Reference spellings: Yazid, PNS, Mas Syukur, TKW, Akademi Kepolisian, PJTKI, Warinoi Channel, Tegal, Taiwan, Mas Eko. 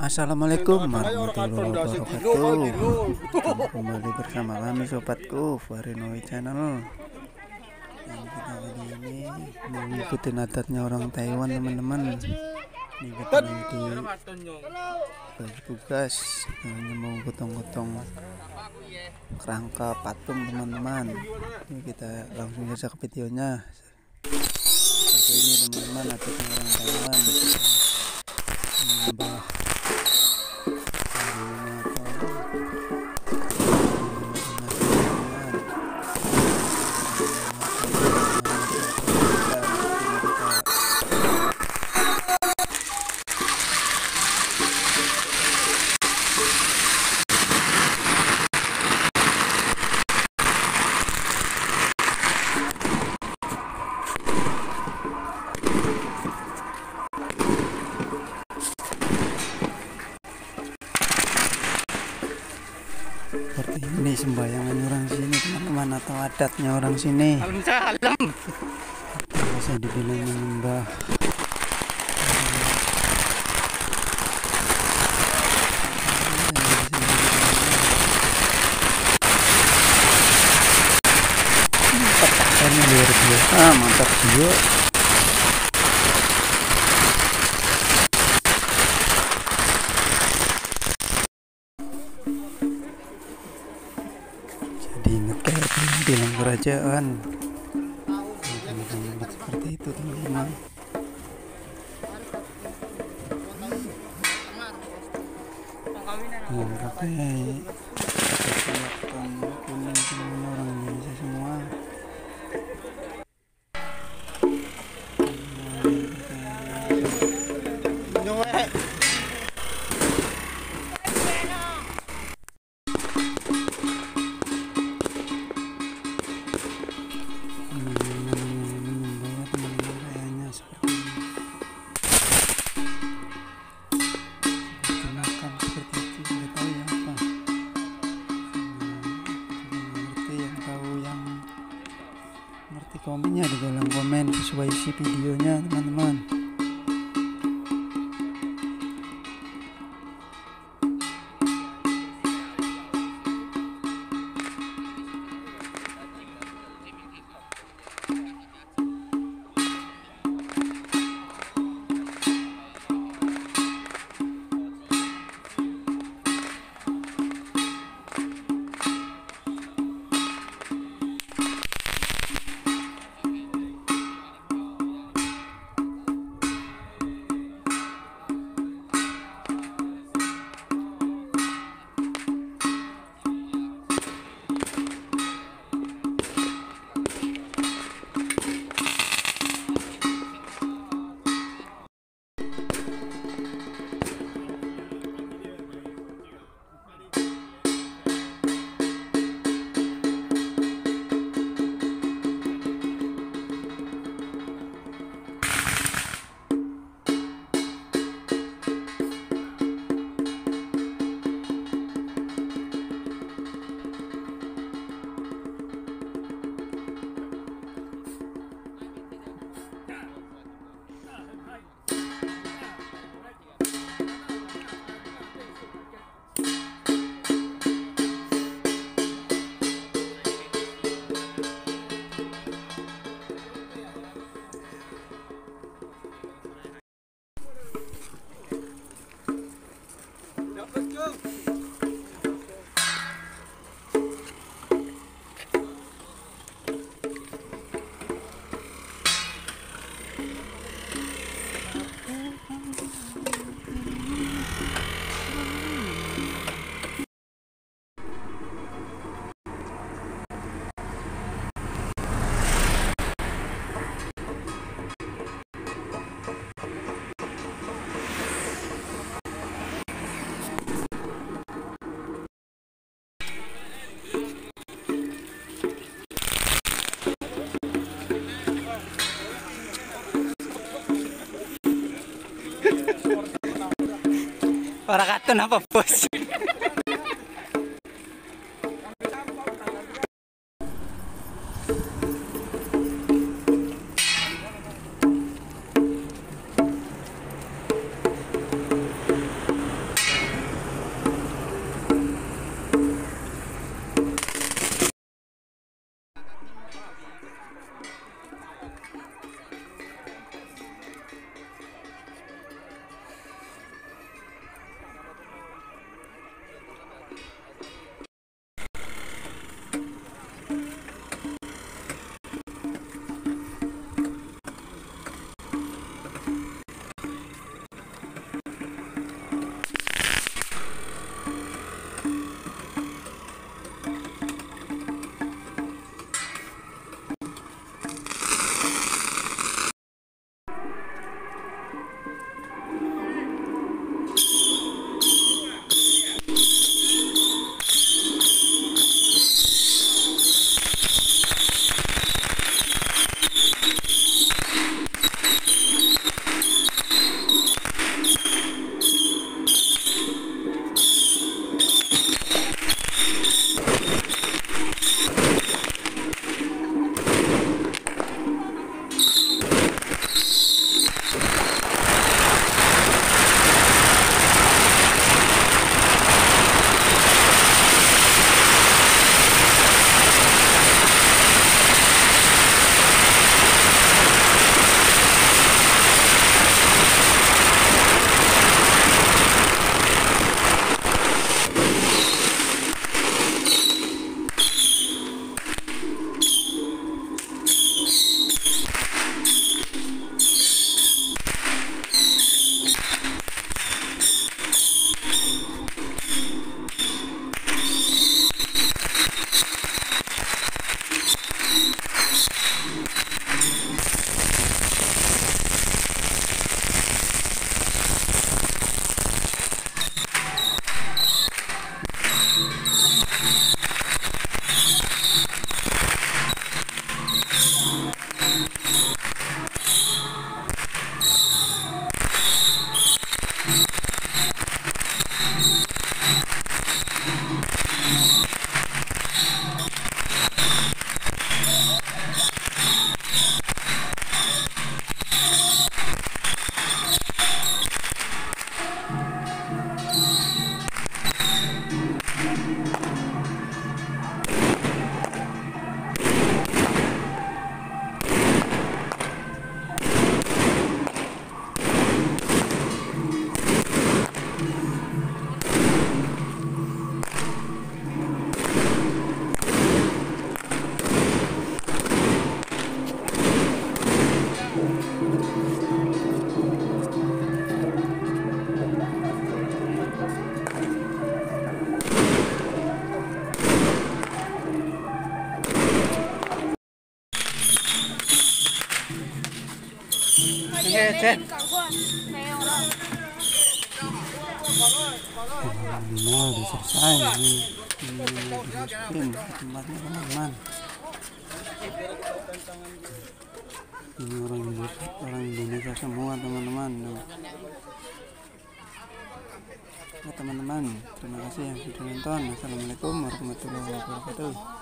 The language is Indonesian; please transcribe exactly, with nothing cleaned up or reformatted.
Assalamualaikum warahmatullahi wabarakatuh. Kembali bersama kami sobatku Warinoi Channel. Yang kita kali ini mengikuti adatnya orang Taiwan, teman-teman. Ini kita nanti bertugas hanya mau potong-potong kerangka patung, teman-teman. Ini kita langsung saja ke videonya. Seperti ini, teman-teman, adatnya orang Taiwan. Membah seperti ini sembayangan orang sini, teman-teman, atau adatnya orang sini. Alam bisa dibilang menyembah. Pertanyaannya luar biasa, mantap juga. Bilang kerajaan seperti itu, teman-teman. Yang pakai kuning semua orang Indonesia semua. Komennya di dalam komen sesuai isi videonya, teman-teman. Para katon apa, bos? Ini orang orang Indonesia semua teman-teman. Nah, teman-teman, terima kasih yang sudah nonton. Assalamualaikum warahmatullahi wabarakatuh.